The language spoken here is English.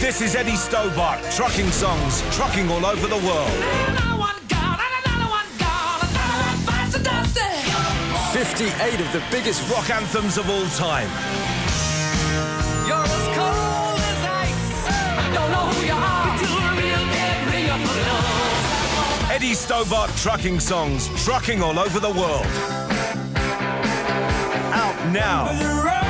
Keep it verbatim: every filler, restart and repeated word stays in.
This is Eddie Stobart, trucking songs, trucking all over the world. Another one gone, another one gone, another one bites the dust. fifty-eight of the biggest rock anthems of all time. You're as cold as ice. I don't know who you are. It's a real dead ring up below. Eddie Stobart, trucking songs, trucking all over the world. Out now.